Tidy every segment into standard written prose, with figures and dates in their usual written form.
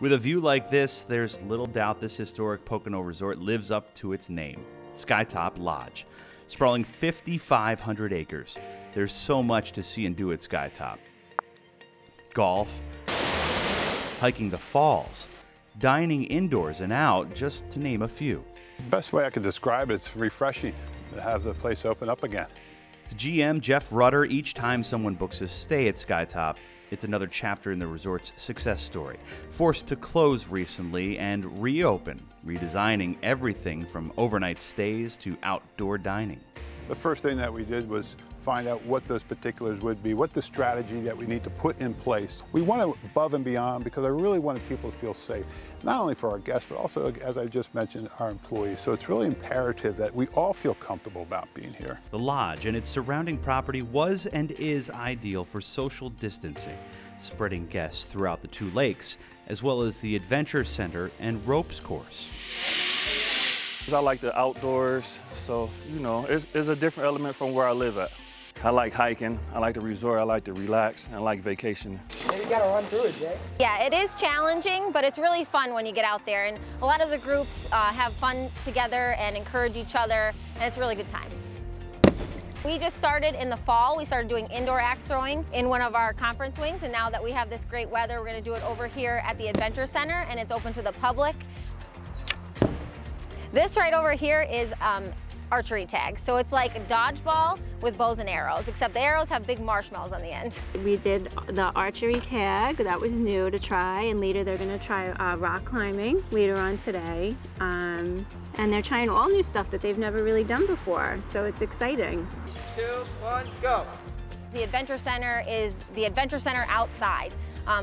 With a view like this, there's little doubt this historic Pocono resort lives up to its name, Skytop Lodge. Sprawling 5,500 acres, there's so much to see and do at Skytop. Golf, hiking the falls, dining indoors and out, just to name a few. The best way I could describe it, it's refreshing to have the place open up again. To GM Jeff Rudder, each time someone books a stay at Skytop, it's another chapter in the resort's success story. Forced to close recently and reopen, redesigning everything from overnight stays to outdoor dining. The first thing that we did was find out what those particulars would be, what the strategy that we need to put in place. We went above and beyond because I really wanted people to feel safe, not only for our guests, but also, as I just mentioned, our employees. So it's really imperative that we all feel comfortable about being here. The lodge and its surrounding property was and is ideal for social distancing, spreading guests throughout the two lakes, as well as the adventure center and ropes course. I like the outdoors, so, you know, it's a different element from where I live at. I like hiking, I like the resort, I like to relax, and I like vacation. You gotta run through it, Jay. Yeah, it is challenging, but it's really fun when you get out there. And a lot of the groups have fun together and encourage each other, and it's a really good time. We just started in the fall. We started doing indoor axe throwing in one of our conference wings, and now that we have this great weather, we're gonna do it over here at the Adventure Center, and it's open to the public. This right over here is archery tag. So it's like a dodgeball with bows and arrows, except the arrows have big marshmallows on the end. We did the archery tag. That was new to try, and later they're going to try rock climbing later on today. And they're trying all new stuff that they've never really done before, so it's exciting. 2, 1, go. The Adventure Center is the Adventure Center outside.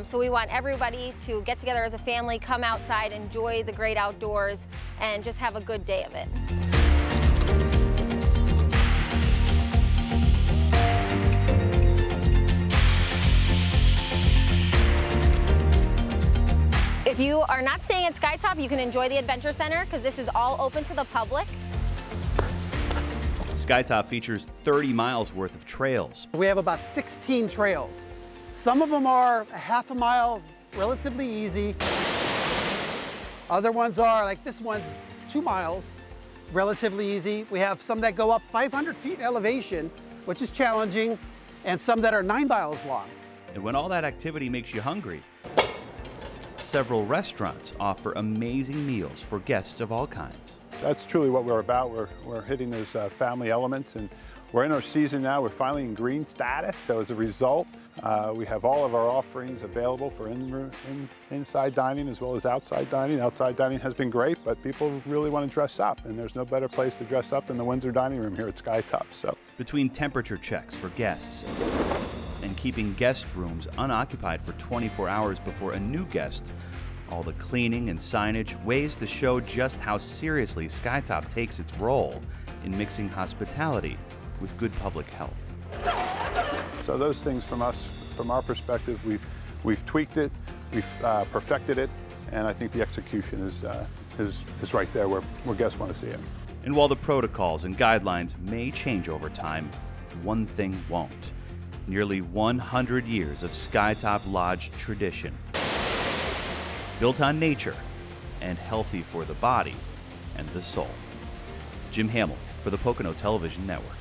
So we want everybody to get together as a family, come outside, enjoy the great outdoors, and just have a good day of it. If you are not staying at Skytop, you can enjoy the Adventure Center because this is all open to the public. Skytop features 30 miles worth of trails. We have about 16 trails. Some of them are a half a mile, relatively easy. Other ones are, like this one's 2 miles, relatively easy. We have some that go up 500 feet in elevation, which is challenging, and some that are 9 miles long. And when all that activity makes you hungry, several restaurants offer amazing meals for guests of all kinds. That's truly what we're about. We're hitting those family elements, and we're in our season now. We're finally in green status, so as a result, we have all of our offerings available for inside dining as well as outside dining. Outside dining has been great, but people really want to dress up, and there's no better place to dress up than the Windsor dining room here at Skytop. So, between temperature checks for guests, and keeping guest rooms unoccupied for 24 hours before a new guest, all the cleaning and signage, ways to show just how seriously Skytop takes its role in mixing hospitality with good public health. So those things from us, from our perspective, we've tweaked it, we've perfected it, and I think the execution is right there where guests want to see it. And while the protocols and guidelines may change over time, one thing won't. Nearly 100 years of Skytop Lodge tradition, built on nature and healthy for the body and the soul. Jim Hamill for the Pocono Television Network.